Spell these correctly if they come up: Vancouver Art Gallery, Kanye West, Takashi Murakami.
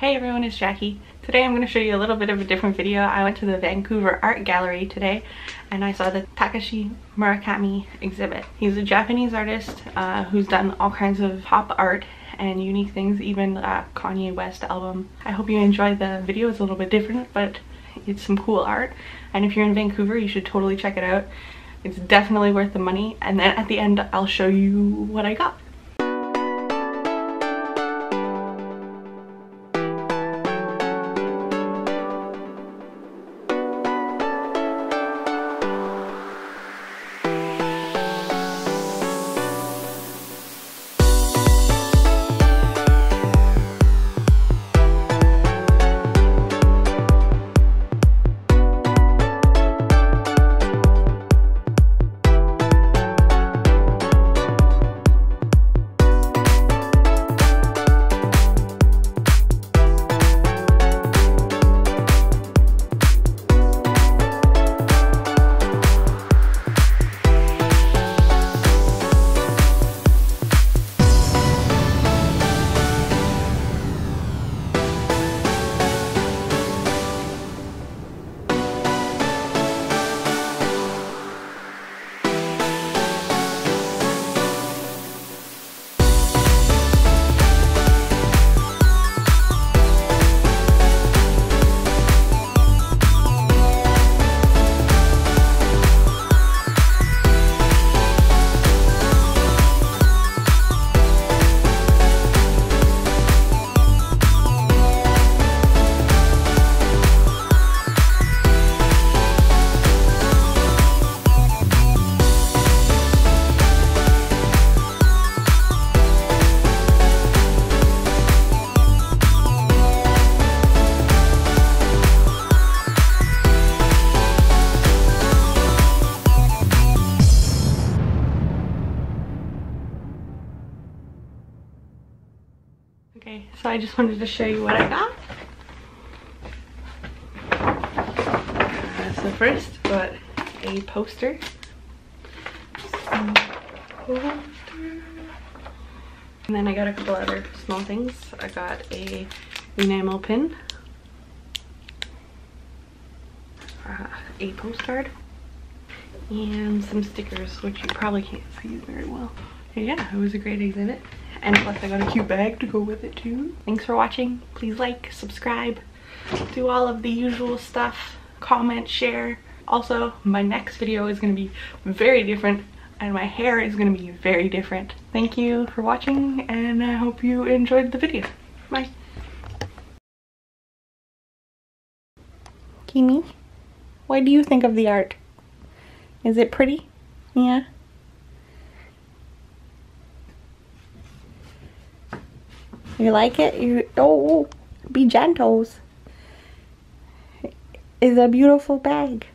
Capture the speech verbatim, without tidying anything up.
Hey everyone, it's Jackie. Today I'm going to show you a little bit of a different video. I went to the Vancouver Art Gallery today and I saw the Takashi Murakami exhibit. He's a Japanese artist uh, who's done all kinds of pop art and unique things, even uh, Kanye West album. I hope you enjoyed the video. It's a little bit different, but it's some cool art. And if you're in Vancouver, you should totally check it out. It's definitely worth the money. And then at the end, I'll show you what I got. Okay, so I just wanted to show you what I got. Uh, so first, got a poster. Some poster. And then I got a couple other small things. I got a enamel pin. Uh, a postcard. And some stickers, which you probably can't see very well. Yeah, it was a great exhibit. And plus I got a cute bag to go with it too. Thanks for watching. Please like, subscribe, do all of the usual stuff, comment, share. Also, my next video is going to be very different and my hair is going to be very different. Thank you for watching and I hope you enjoyed the video. Bye. Kimi, what do you think of the art? Is it pretty? Yeah. You like it? You, oh, be gentles. It's a beautiful bag.